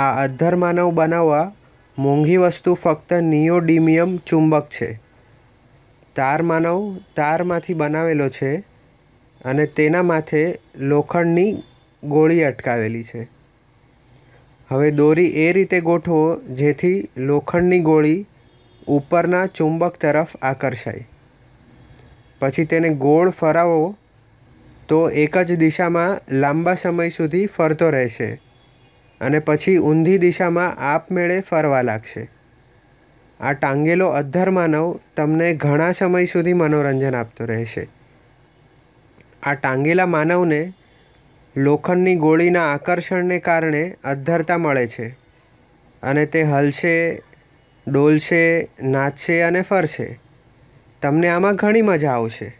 આ અધરમાનવ બનાવવા મોંઘી વસ્તુ ફક્ત નિયોડિમિયમ ચુંબક છે. તારમાનવ તારમાંથી બનાવેલો છે અને તેના માથે લોખંડની ગોળી અટકાવેલી છે. હવે દોરી એ રીતે ગોઠવો જેથી લોખંડની ગોળી ઉપરના ચુંબક તરફ આકર્ષાય. પછી તેને ગોળ ફરાવો તો એક જ દિશામાં લાંબા સમય સુધી ફરતો રહેશે અને પછી ઊંધી દિશામાં આપમેળે ફરવા લાગશે. આ ટાંગેલો અધરમાનવ તમને ઘણા સમય સુધી મનોરંજન આપતો રહેશે. આ ટાંગેલા માનવને લોખંડની ગોળીના આકર્ષણને કારણે અધરતા મળે છે અને તે હલશે, ડોલશે, નાચશે અને ફરશે. તમને આમાં ઘણી મજા આવશે.